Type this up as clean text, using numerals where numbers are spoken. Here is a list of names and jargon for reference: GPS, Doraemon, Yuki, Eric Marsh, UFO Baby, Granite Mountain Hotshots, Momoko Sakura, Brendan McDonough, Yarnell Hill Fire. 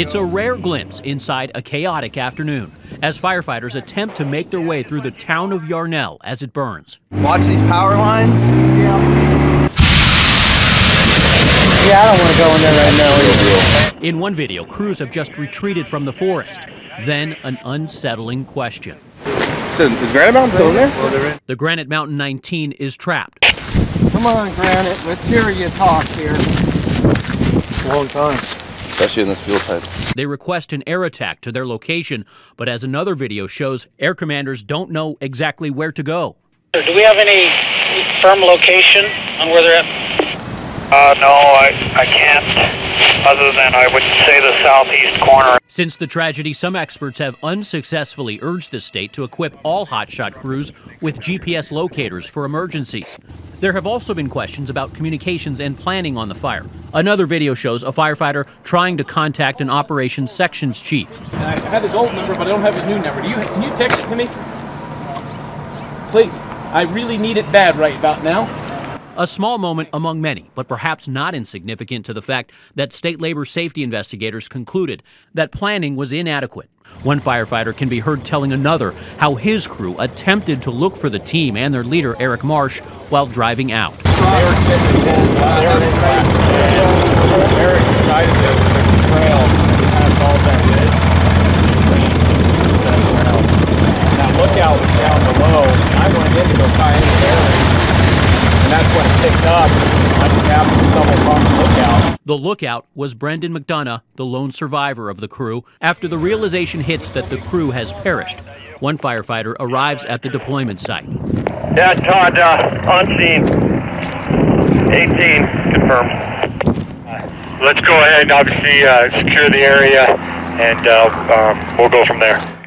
It's a rare glimpse inside a chaotic afternoon as firefighters attempt to make their way through the town of Yarnell as it burns. Watch these power lines. Yeah, I don't want to go in there right now either. In one video, crews have just retreated from the forest. Then an unsettling question. So is Granite Mountain still in there? The Granite Mountain 19 is trapped. Come on, Granite, let's hear you talk here. It's a long time, especially in this fuel pipe. They request an air attack to their location, but as another video shows, air commanders don't know exactly where to go. Do we have any firm location on where they're at? No, I can't, other than I would say the southeast corner. Since the tragedy, some experts have unsuccessfully urged the state to equip all hotshot crews with GPS locators for emergencies. There have also been questions about communications and planning on the fire. Another video shows a firefighter trying to contact an operations section's chief. I have his old number, but I don't have his new number. Can you text it to me? Please, I really need it bad right about now. A small moment among many, but perhaps not insignificant to the fact that state labor safety investigators concluded that planning was inadequate. One firefighter can be heard telling another how his crew attempted to look for the team and their leader, Eric Marsh, while driving out. They were sitting Eric decided that the trail kind of falls at the edge. That lookout was down below. I went in to go tie in the air. That's when it picked up. I just happened to stumble upon the lookout. The lookout was Brendan McDonough, the lone survivor of the crew, after the realization hits that the crew has perished. One firefighter arrives at the deployment site. Yeah, Todd, on scene. 18, confirmed. Let's go ahead and obviously secure the area, and we'll go from there.